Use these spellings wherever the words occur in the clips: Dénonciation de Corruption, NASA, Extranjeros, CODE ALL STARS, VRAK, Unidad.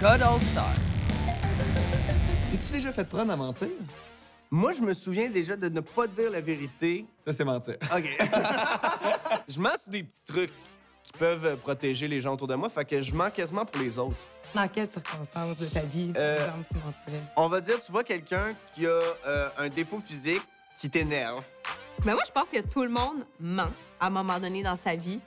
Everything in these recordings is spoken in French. Code All Stars. T'es-tu déjà fait prendre à mentir? Moi, je me souviens déjà de ne pas dire la vérité. Ça, c'est mentir. OK. Je mens sur des petits trucs qui peuvent protéger les gens autour de moi, fait que je mens quasiment pour les autres. Dans quelles circonstances de ta vie, par exemple, tu mentirais? On va dire, tu vois quelqu'un qui a un défaut physique qui t'énerve. Mais moi, je pense que tout le monde ment à un moment donné dans sa vie.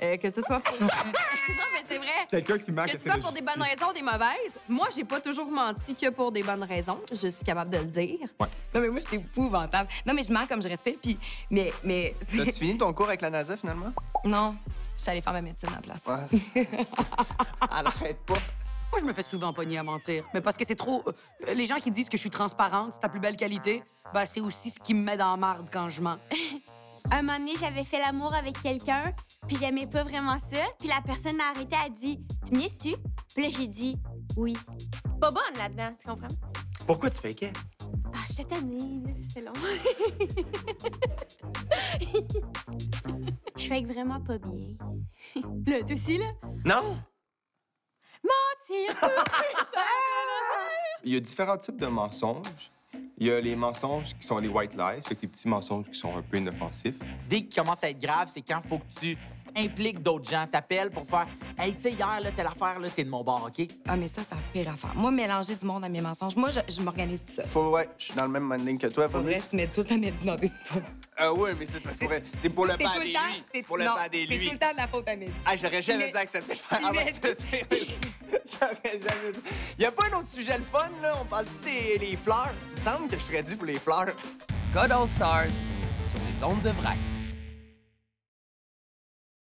Que ce soit pour... non, mais c'est vrai. Quelqu'un qui ment que ce soit pour des bonnes raisons ou des mauvaises. Moi, j'ai pas toujours menti que pour des bonnes raisons. Je suis capable de le dire. Ouais. Non, mais moi, je suis épouvantable. Non, mais je mens comme je respecte, puis... Mais... As-tu fini ton cours avec la NASA, finalement? Non. Je suis allée faire ma médecine à la place. Ouais. Elle arrête pas. Moi, je me fais souvent pogner à mentir. Mais parce que c'est trop... Les gens qui disent que je suis transparente, c'est ta plus belle qualité, ben, c'est aussi ce qui me met dans la marde quand je mens. Un moment donné, j'avais fait l'amour avec quelqu'un, puis j'aimais pas vraiment ça. Puis la personne m'a arrêtée, elle a dit « Tu m'y es-tu? » Puis là, j'ai dit « Oui. » Pas bonne là-dedans, tu comprends? Pourquoi tu fakais? Ah, je suis tannée, c'est long. Je fake vraiment pas bien. Là, toi aussi, là? Non! Mentir! Il y a différents types de mensonges. Il y a les mensonges qui sont les white lies, fait que les petits mensonges qui sont un peu inoffensifs. Dès qu'ils commencent à être graves, c'est quand faut que tu impliques d'autres gens. T'appelles pour faire « Hey, tu sais, hier, là, telle affaire, là, t'es de mon bord, OK? » Ah, mais ça, c'est la pire affaire. Moi, mélanger du monde à mes mensonges, moi, je m'organise tout seul. Faut, ouais, je suis dans le même minding que toi. Faut vrai, tu mets toute la médecine dans tes histoires. Ah oui, mais c'est parce que c'est pour le pas des lui. C'est pour le pas des lui. C'est tout le temps de la faute à Médie. Ah, j'aurais jamais dû accepter de faire J'aurais jamais dû. Y a pas un autre sujet le fun, là? On parle-tu des fleurs? Il me semble que je serais dû pour les fleurs. Code All Stars sur les ondes de vrac.